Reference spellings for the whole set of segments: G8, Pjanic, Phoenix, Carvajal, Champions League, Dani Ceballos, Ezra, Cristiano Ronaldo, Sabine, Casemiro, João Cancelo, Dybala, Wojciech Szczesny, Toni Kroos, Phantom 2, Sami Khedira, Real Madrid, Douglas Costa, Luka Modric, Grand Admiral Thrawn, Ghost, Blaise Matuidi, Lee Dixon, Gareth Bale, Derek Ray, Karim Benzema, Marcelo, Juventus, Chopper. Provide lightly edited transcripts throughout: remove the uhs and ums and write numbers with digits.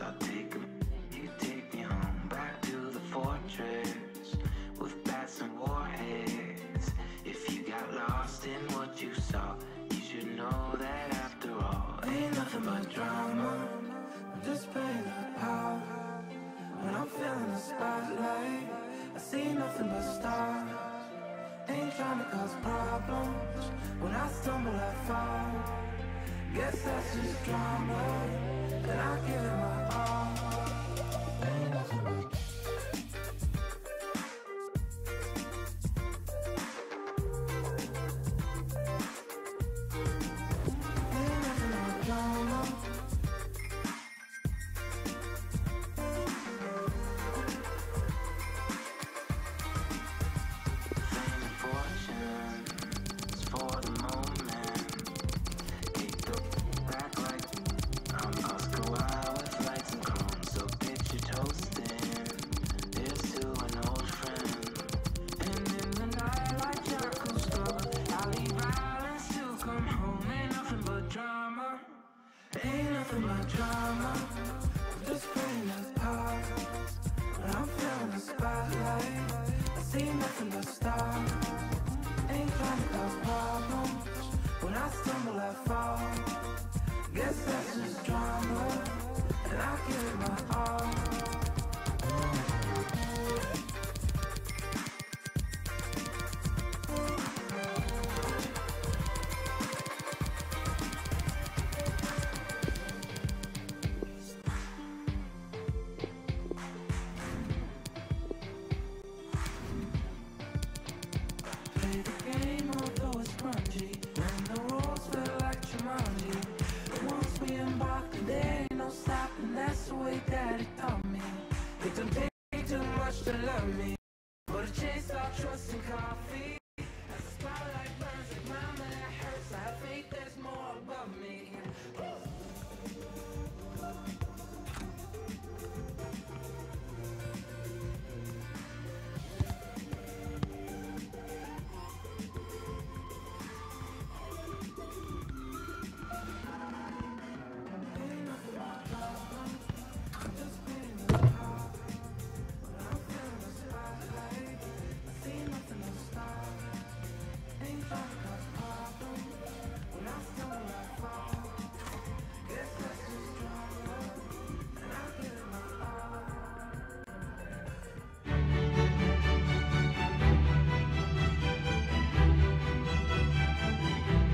place I'll take them. You take me home, back to the fortress, with bats and warheads. If you got lost in what you saw, you should know that after all, ain't nothing but drama. I'm just playing the power. When I'm feeling the spotlight, I see nothing but stars. Ain't trying to cause problems. When I stumble, I fall. Guess that's just drama. That I give it my all. Ain't nothing but. Ain't nothing but drama.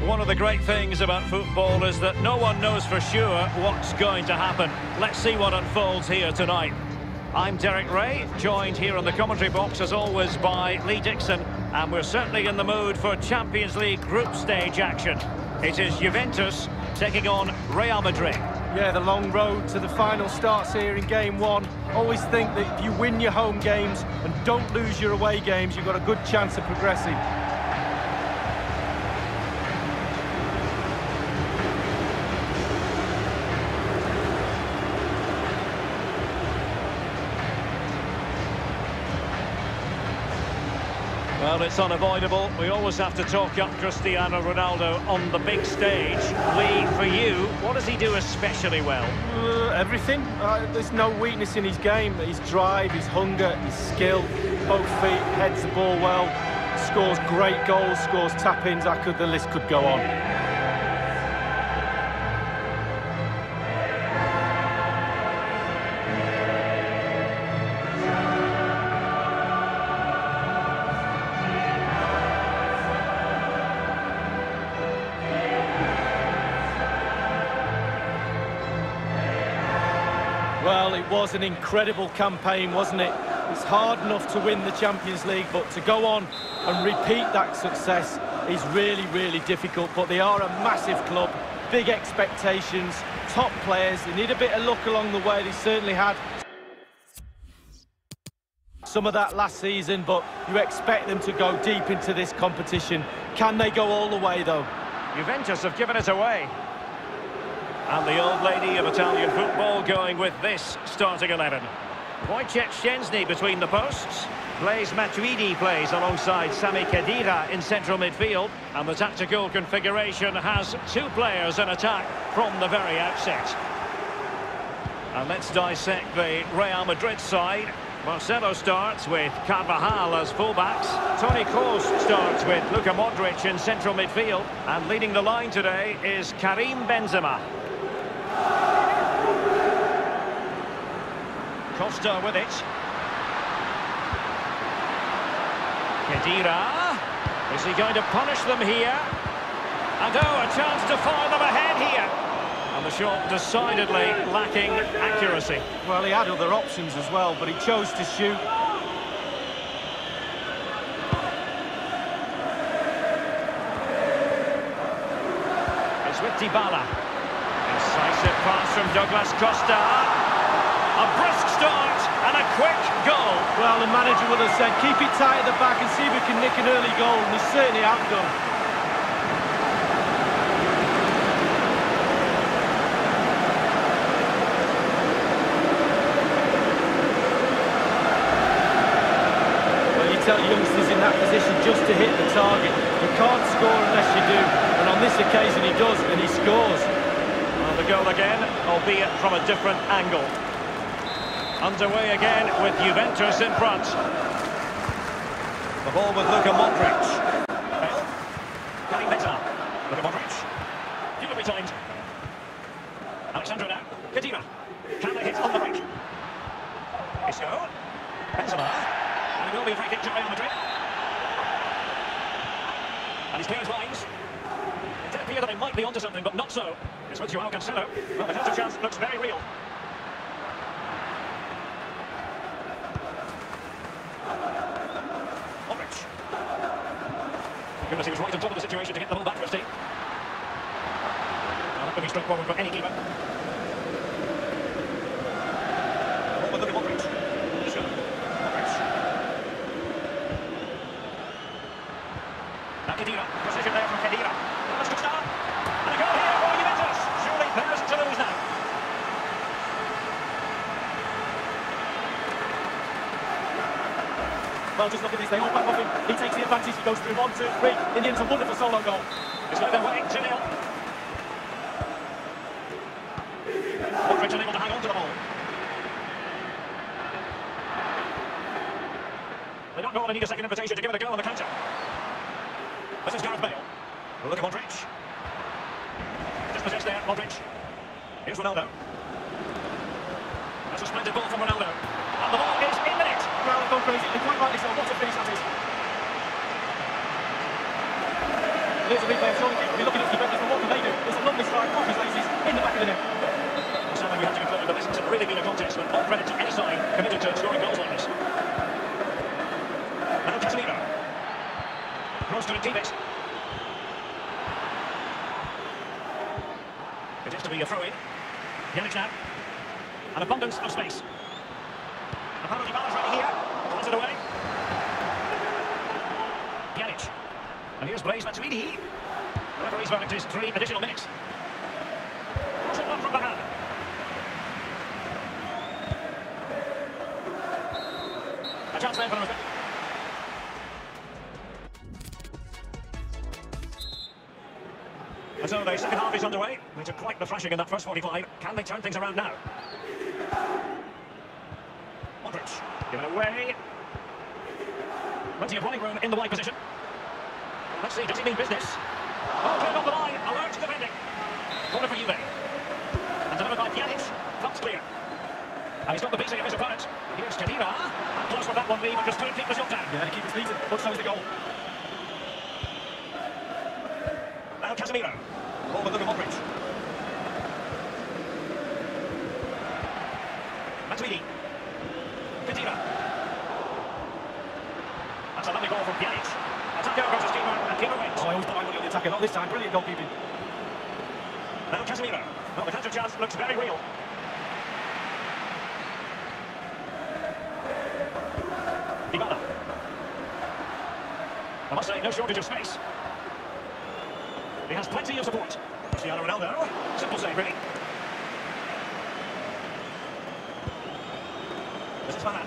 One of the great things about football is that no one knows for sure what's going to happen. Let's see what unfolds here tonight. I'm Derek Ray, joined here on the commentary box as always by Lee Dixon, and we're certainly in the mood for Champions League group stage action. It is Juventus taking on Real Madrid. Yeah, the long road to the final starts here in game one. Always think that if you win your home games and don't lose your away games, you've got a good chance of progressing. Well, it's unavoidable. We always have to talk up Cristiano Ronaldo on the big stage. Lee, for you, what does he do especially well? Everything. There's no weakness in his game. His drive, his hunger, his skill, both feet, heads the ball well, scores great goals, scores tap-ins. The list could go on. Well, it was an incredible campaign, wasn't it? It's hard enough to win the Champions League, but to go on and repeat that success is really, really difficult. But they are a massive club, big expectations, top players. They need a bit of luck along the way. They certainly had some of that last season, but you expect them to go deep into this competition. Can they go all the way, though? Juventus have given it away. And the old lady of Italian football going with this starting 11. Wojciech Szczesny between the posts. Blaise Matuidi plays alongside Sami Khedira in central midfield. And the tactical configuration has two players in attack from the very outset. And let's dissect the Real Madrid side. Marcelo starts with Carvajal as fullbacks. Toni Kroos starts with Luka Modric in central midfield. And leading the line today is Karim Benzema. Costa with it. Khedira. Is he going to punish them here? And oh, a chance to fire them ahead here. And the shot decidedly lacking accuracy. Well, he had other options as well, but he chose to shoot. It's with Dybala. Incisive pass from Douglas Costa. A brisk start and a quick goal. Well, the manager would have said, keep it tight at the back and see if we can nick an early goal, and he certainly outdone. Tell youngsters in that position just to hit the target. You can't score unless you do, and on this occasion he does, and he scores. Well, the goal again, albeit from a different angle. Underway again with Juventus in front. The ball with Luka Modric. Karim Benzema. Luka Modric. You will be timed. Alexandro now. Khedira. Can they hit on the break? It's go. Benzema. And it will be a free kick to Real Madrid. And he's cleared lines. It did appear that it might be onto something, but not so. It's with João Cancelo. Well, the counter chance looks very real. Modric. Goodness, he was right on top of the situation to get the ball back, Rusty. Well, that could be struck forward for any keeper. What would Modric? Khedira, precision there from Khedira. That's a good start. And a goal here for Juventus. Surely there isn't to lose now. Well, just look at this. They all back off him. He takes the advantage. He goes through 1, 2, 3. In the end, it's a wonderful solo goal. It's like they're waiting 2-0. Modric unable to hang on to the ball. They don't normally need a second invitation to give it a go on the counter. This is Gareth Bale. We'll look at Modric. Just possessed there, Modric. Here's Ronaldo. That's a splendid ball from Ronaldo. And the ball is in the net. Well, they've gone crazy. They're quite rightly so. What a finish that is. There's a replay. Surely we'll be looking at the defenders, but what can they do? It's a lovely strike off his laces in the back of the net. Sadly, we have to conclude that this hasn't really been a contest, but all credit to any side committed to scoring goals like this. Now Casemiro. Cross to the defense. It has to be a throw-in. Pjanic now. An abundance of space. And Pablo Dybala's ready here. Puts it away. Pjanic. And here's Blaise Matuidi. The referee's verdict is 3 additional minutes. What's it on from behind? A chance there for the And so the second half is underway. They took quite the thrashing in that first 45. Can they turn things around now? Modric, give it away. Plenty of running room in the wide position. Let's see, does he mean business? Oh, cleared off the line, alert to defending. Corner for Juve. And delivered by Pjanic, that's clear. And he's got the beating of his opponent. Here's Khedira. Close with that one, Lee, but just couldn't keep the shot down. Yeah, he keeps leading, but so is the goal. Now Casemiro. Over Luka Modric. Matuidi. Khedira. That's a lovely goal from Pjanic. Attack out across his keeper and keeper wins. Oh, I always thought I would be on the attacker, not this time. Brilliant goalkeeping. Now Casemiro. Well, the counter chance looks very real. Dybala. I must say, no shortage of space. He has plenty of support. Cristiano Ronaldo. Simple save, really. This is Maran.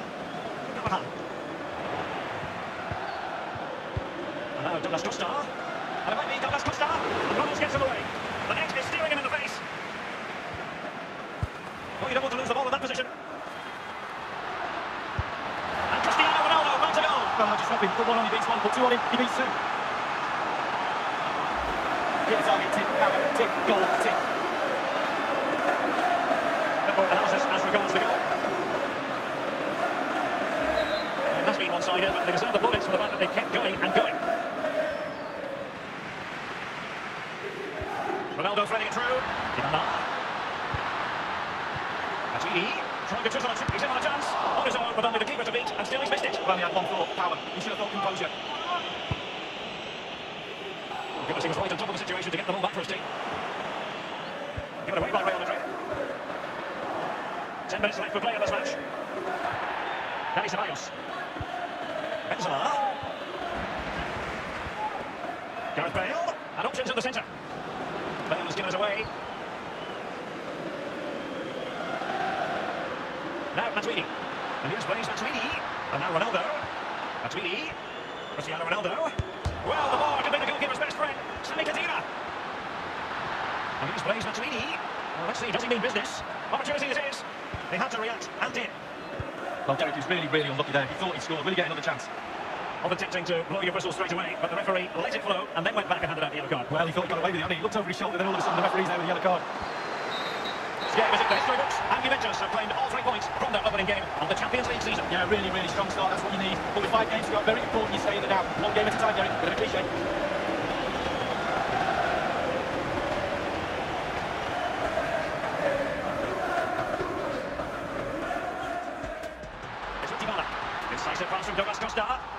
Maran. And now Douglas Costa. And it might be Douglas Costa. And Ronaldo gets him away. The next is steering him in the face. Well, you don't want to lose the ball in that position. And Cristiano Ronaldo runs it on. Oh, just help him. Put one on, he beats one. Put two on him, he beats two. Hit target, tick, hammer, tick, goal, tick. Analysis as regards the goal. It must be one-sided here, but they deserve the bullets for the fact that they kept going and going. Ronaldo threading it through. Matuidi trying to chisel a chip. He's in on a chance. On his own, but only the keeper to beat, and still he's missed it. Well, he had one thought, power. He should have thought composure. Goodness, he was right on top of the situation to get the ball back for his team. Given away by Real Madrid. 10 minutes left for play in this match. Dani Ceballos. Benzema. Gareth Bale. And options in the centre. Bale has given us away. Now Matuidi. And here's Blaise Matuidi. And now Ronaldo. Matuidi. Cristiano Ronaldo. Well, the ball could be the goalkeeper's best friend. Sami Khedira. And here's Blaise Matuidi. Well, let's see, does he mean business? Opportunity this is. They had to react, and did. Well, Derek, he was really, really unlucky there. He thought he scored. Will he get another chance? Of attempting to blow your whistle straight away, but the referee let it flow and then went back and handed out the yellow card. Well, he thought he got away with it, and he looked over his shoulder, then all of a sudden the referee's there with the yellow card. This game is in the history books, and Juventus have claimed all 3 points from their opening game of the Champions League season. Yeah, really, really strong start, that's what you need. But with 5 games to go, very important you stay in the down. One game at a time, Derek, bit of a cliche. It's with Dybala. Incisive pass from Douglas Costa.